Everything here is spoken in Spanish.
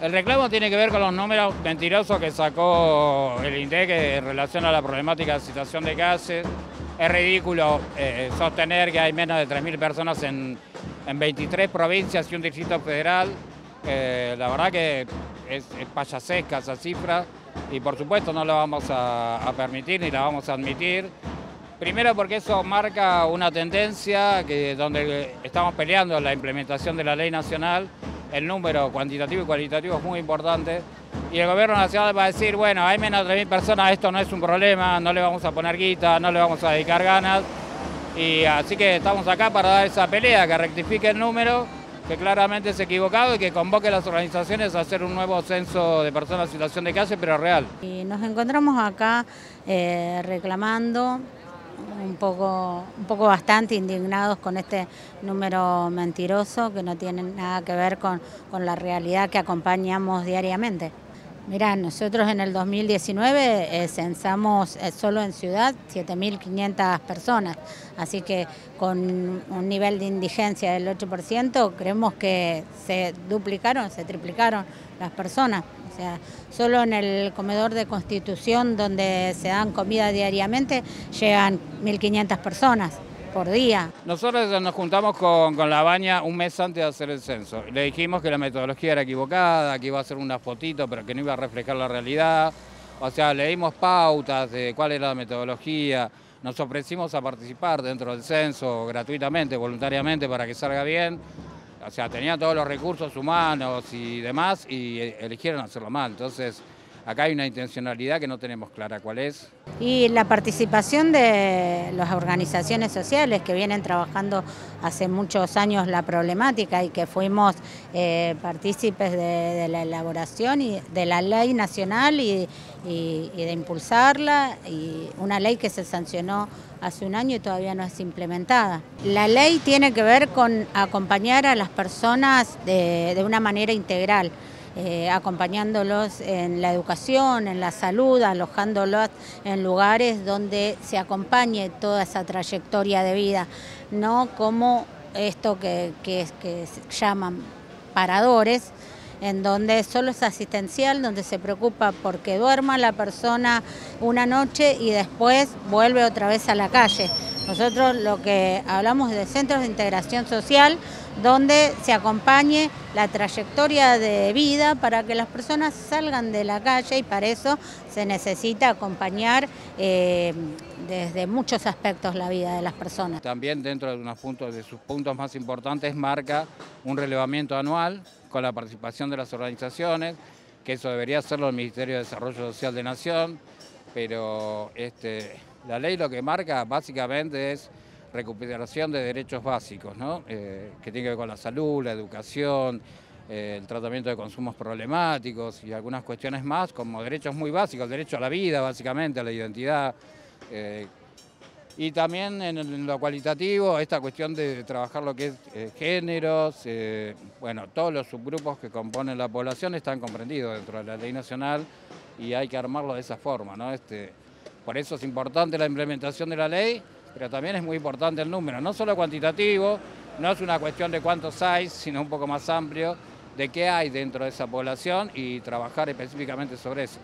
El reclamo tiene que ver con los números mentirosos que sacó el INDEC en relación a la problemática de situación de gases. Es ridículo sostener que hay menos de 3.000 personas en 23 provincias y un distrito federal. La verdad que es payasesca esa cifra y por supuesto no la vamos a permitir ni la vamos a admitir. Primero porque eso marca una tendencia donde estamos peleando la implementación de la ley nacional. El número cuantitativo y cualitativo es muy importante y el gobierno nacional va a decir, bueno, hay menos de 3.000 personas, esto no es un problema, no le vamos a poner guita, no le vamos a dedicar ganas. Y así que estamos acá para dar esa pelea, que rectifique el número, que claramente es equivocado y que convoque a las organizaciones a hacer un nuevo censo de personas en situación de calle, pero real. Y nos encontramos acá reclamando un poco bastante indignados con este número mentiroso que no tiene nada que ver con la realidad que acompañamos diariamente. Mirá, nosotros en el 2019 censamos solo en ciudad 7.500 personas, así que con un nivel de indigencia del 8% creemos que se duplicaron, se triplicaron las personas. O sea, solo en el comedor de Constitución donde se dan comida diariamente llegan 1.500 personas por día. Nosotros nos juntamos con Lavagna un mes antes de hacer el censo. Le dijimos que la metodología era equivocada, que iba a ser una fotito, pero que no iba a reflejar la realidad. O sea, le dimos pautas de cuál era la metodología. Nos ofrecimos a participar dentro del censo gratuitamente, voluntariamente, para que salga bien. O sea, tenían todos los recursos humanos y demás y eligieron hacerlo mal. Entonces, acá hay una intencionalidad que no tenemos clara cuál es. Y la participación de las organizaciones sociales que vienen trabajando hace muchos años la problemática y que fuimos partícipes de la elaboración y de la ley nacional y de impulsarla, y una ley que se sancionó hace un año y todavía no es implementada. La ley tiene que ver con acompañar a las personas de una manera integral. Acompañándolos en la educación, en la salud, alojándolos en lugares donde se acompañe toda esa trayectoria de vida, no como esto que llaman paradores, en donde solo es asistencial, donde se preocupa porque duerma la persona una noche y después vuelve otra vez a la calle. Nosotros lo que hablamos de centros de integración social, donde se acompañe la trayectoria de vida para que las personas salgan de la calle, y para eso se necesita acompañar desde muchos aspectos la vida de las personas. También dentro de unos puntos, de sus puntos más importantes, marca un relevamiento anual con la participación de las organizaciones, que eso debería hacerlo el Ministerio de Desarrollo Social de Nación, pero la ley lo que marca básicamente es recuperación de derechos básicos, ¿no? Que tiene que ver con la salud, la educación, el tratamiento de consumos problemáticos y algunas cuestiones más, como derechos muy básicos, el derecho a la vida básicamente, a la identidad. Y también en lo cualitativo, esta cuestión de trabajar lo que es géneros, bueno, todos los subgrupos que componen la población están comprendidos dentro de la ley nacional y hay que armarlo de esa forma, ¿no? Por eso es importante la implementación de la ley, pero también es muy importante el número, no solo cuantitativo, no es una cuestión de cuántos hay, sino un poco más amplio de qué hay dentro de esa población y trabajar específicamente sobre eso.